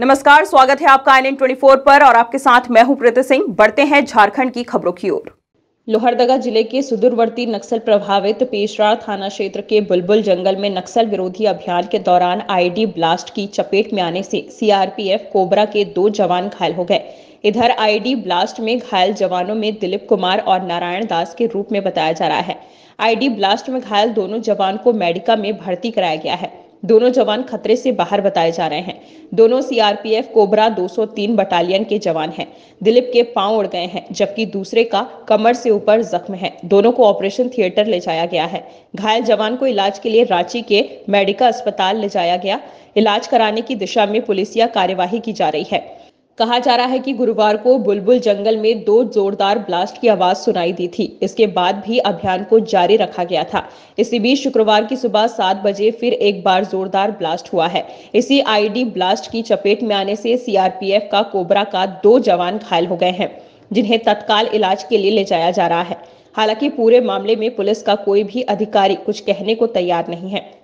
नमस्कार, स्वागत है आपका IN24 पर और आपके साथ मैं हूं प्रीति सिंह। बढ़ते हैं झारखंड की खबरों की ओर। लोहरदगा जिले के सुदूरवर्ती नक्सल प्रभावित पेशरार थाना क्षेत्र के बुलबुल जंगल में नक्सल विरोधी अभियान के दौरान IED ब्लास्ट की चपेट में आने से CRPF कोबरा के 2 जवान घायल हो गए। इधर IED ब्लास्ट में घायल जवानों में दिलीप कुमार और नारायण दास के रूप में बताया जा रहा है। IED ब्लास्ट में घायल दोनों जवान को मेडिका में भर्ती कराया गया है। दोनों जवान खतरे से बाहर बताए जा रहे हैं। दोनों CRPF कोबरा 203 बटालियन के जवान हैं। दिलीप के पांव उड़ गए हैं जबकि दूसरे का कमर से ऊपर जख्म है। दोनों को ऑपरेशन थिएटर ले जाया गया है। घायल जवान को इलाज के लिए रांची के मेडिका अस्पताल ले जाया गया। इलाज कराने की दिशा में पुलिसिया कार्यवाही की जा रही है। कहा जा रहा है कि गुरुवार को बुलबुल जंगल में 2 जोरदार ब्लास्ट की आवाज सुनाई दी थी। इसके बाद भी अभियान को जारी रखा गया था। इसी बीच शुक्रवार की सुबह 7 बजे फिर एक बार जोरदार ब्लास्ट हुआ है। इसी IED ब्लास्ट की चपेट में आने से CRPF का कोबरा का 2 जवान घायल हो गए हैं, जिन्हें तत्काल इलाज के लिए ले जाया जा रहा है। हालांकि पूरे मामले में पुलिस का कोई भी अधिकारी कुछ कहने को तैयार नहीं है।